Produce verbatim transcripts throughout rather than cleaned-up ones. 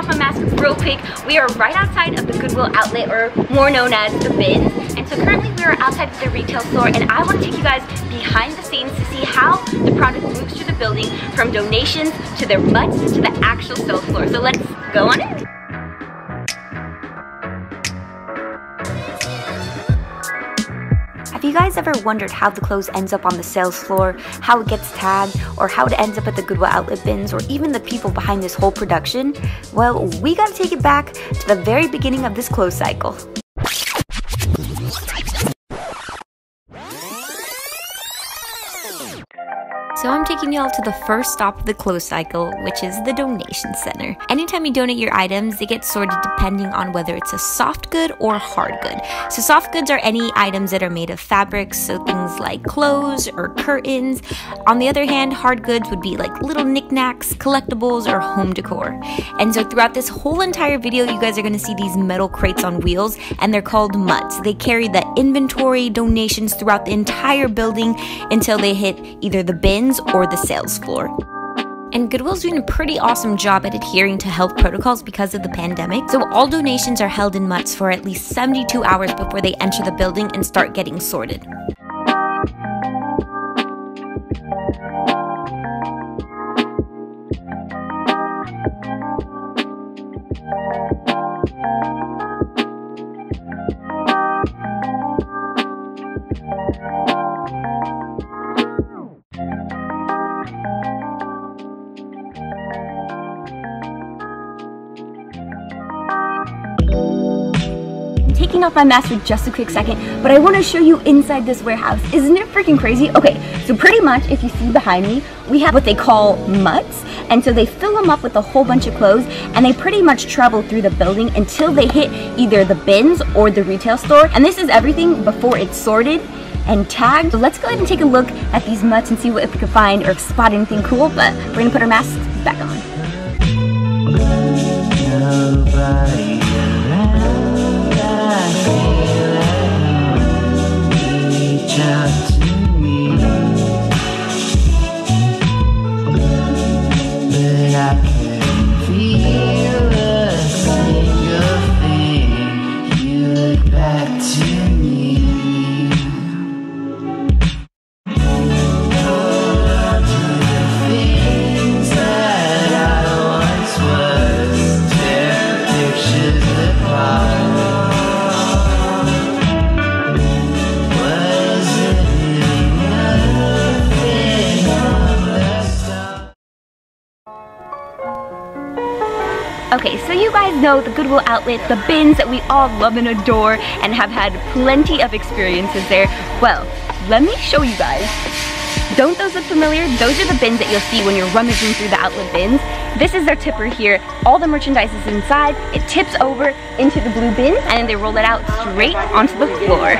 off my mask real quick. We are right outside of the Goodwill outlet, or more known as the bins. And so currently we are outside the retail store, and I want to take you guys behind the scenes to see how the product moves through the building, from donations to their butts to the actual sales floor. So let's go on in. Have you guys ever wondered how the clothes ends up on the sales floor, how it gets tagged, or how it ends up at the Goodwill outlet bins, or even the people behind this whole production? Well, we gotta take it back to the very beginning of this clothes cycle. So I'm taking y'all to the first stop of the clothes cycle, which is the donation center. Anytime you donate your items, they get sorted depending on whether it's a soft good or hard good. So soft goods are any items that are made of fabrics, so things like clothes or curtains. On the other hand, hard goods would be like little knickknacks, collectibles, or home decor. And so throughout this whole entire video, you guys are gonna see these metal crates on wheels, and they're called mutts. They carry the inventory, donations throughout the entire building until they hit either the bins or the sales floor. And Goodwill's doing a pretty awesome job at adhering to health protocols because of the pandemic, so all donations are held in mutts for at least seventy-two hours before they enter the building and start getting sorted. Taking off my mask for just a quick second, but I want to show you inside this warehouse. Isn't it freaking crazy? Okay, so pretty much if you see behind me, we have what they call mutts, and so they fill them up with a whole bunch of clothes, and they pretty much travel through the building until they hit either the bins or the retail store. And this is everything before it's sorted and tagged. So let's go ahead and take a look at these mutts and see what if we can find or spot anything cool, but we're gonna put our masks back on. Nobody. Okay, so you guys know the Goodwill outlet, the bins that we all love and adore and have had plenty of experiences there. Well, let me show you guys. Don't those look familiar? Those are the bins that you'll see when you're rummaging through the outlet bins. This is their tipper here. All the merchandise is inside. It tips over into the blue bin, and then they roll it out straight onto the floor.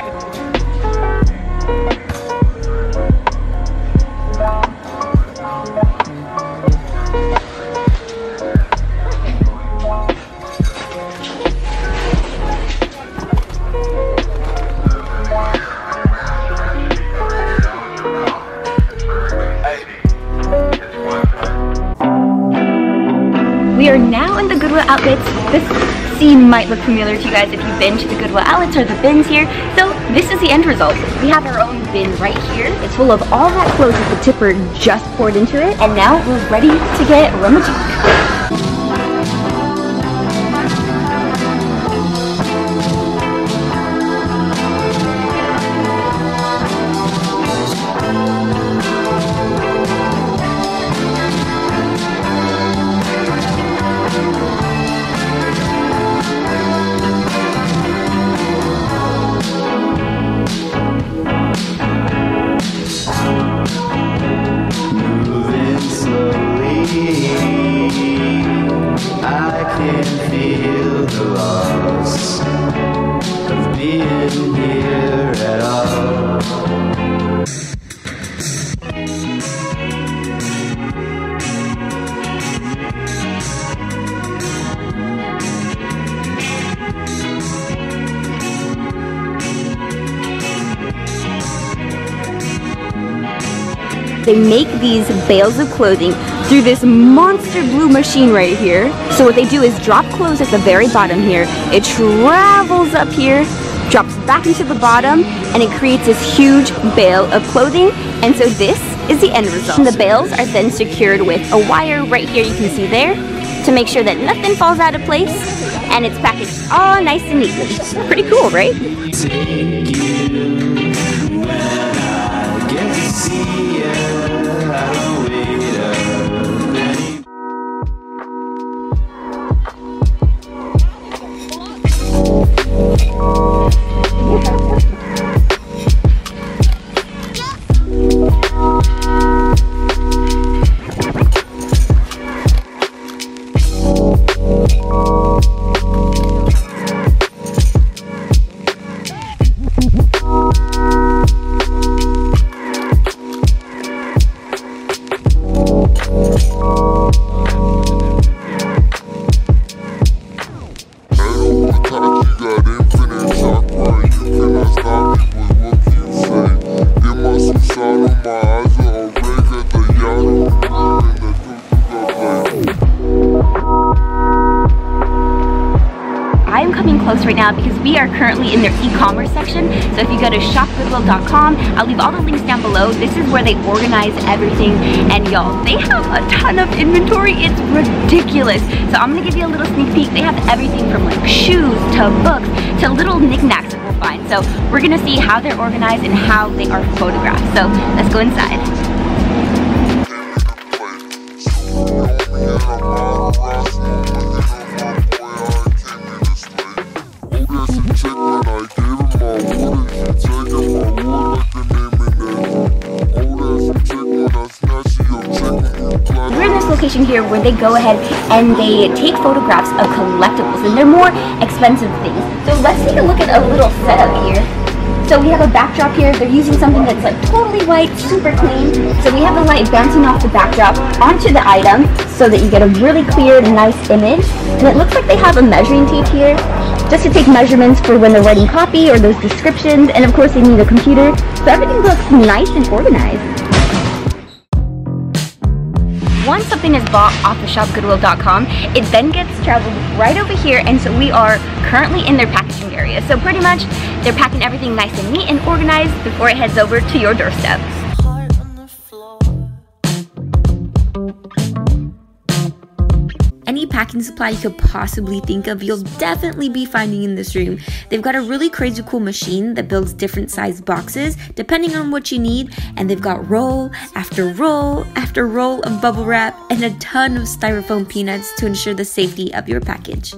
We are now in the Goodwill outlets. This scene might look familiar to you guys if you've been to the Goodwill outlets or the bins here. So this is the end result. We have our own bin right here. It's full of all that clothes that the tipper just poured into it. And now we're ready to get rummaging. Moving slowly. They make these bales of clothing through this monster blue machine right here. So what they do is drop clothes at the very bottom here. It travels up here, drops back into the bottom, and it creates this huge bale of clothing. And so this is the end result. And the bales are then secured with a wire right here, you can see there, to make sure that nothing falls out of place, and it's packaged all nice and neatly. Pretty cool, right? I'm coming close right now because we are currently in their e-commerce section. So if you go to shop goodwill dot com, I'll leave all the links down below. This is where they organize everything, and y'all, they have a ton of inventory. It's ridiculous. So I'm gonna give you a little sneak peek. They have everything from like shoes to books to little knickknacks that we'll find. So we're gonna see how they're organized and how they are photographed. So let's go inside. Here where they go ahead and they take photographs of collectibles, and they're more expensive things. So let's take a look at a little setup here. So we have a backdrop here. They're using something that's like totally white, super clean. So we have the light bouncing off the backdrop onto the item so that you get a really clear, nice image. And it looks like they have a measuring tape here just to take measurements for when they're writing copy or those descriptions. And of course they need a computer. So everything looks nice and organized. Once something is bought off of shop goodwill dot com, it then gets traveled right over here, and so we are currently in their packaging area. So pretty much, they're packing everything nice and neat and organized before it heads over to your doorstep. Any packing supply you could possibly think of, you'll definitely be finding in this room. They've got a really crazy cool machine that builds different size boxes depending on what you need, and they've got roll after roll after roll of bubble wrap and a ton of styrofoam peanuts to ensure the safety of your package.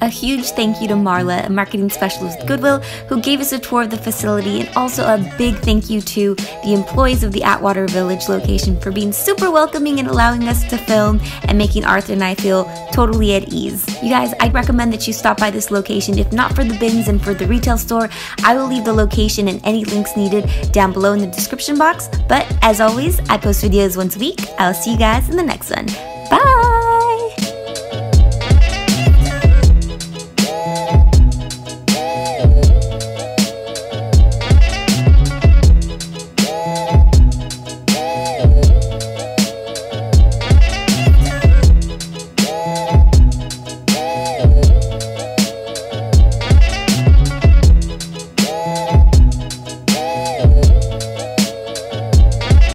A huge thank you to Marla, a marketing specialist at Goodwill, who gave us a tour of the facility, and also a big thank you to the employees of the Atwater Village location for being super welcoming and allowing us to film and making Arthur and I feel totally at ease. You guys, I recommend that you stop by this location. If not for the bins and for the retail store, I will leave the location and any links needed down below in the description box. But as always, I post videos once a week. I'll see you guys in the next one. Bye!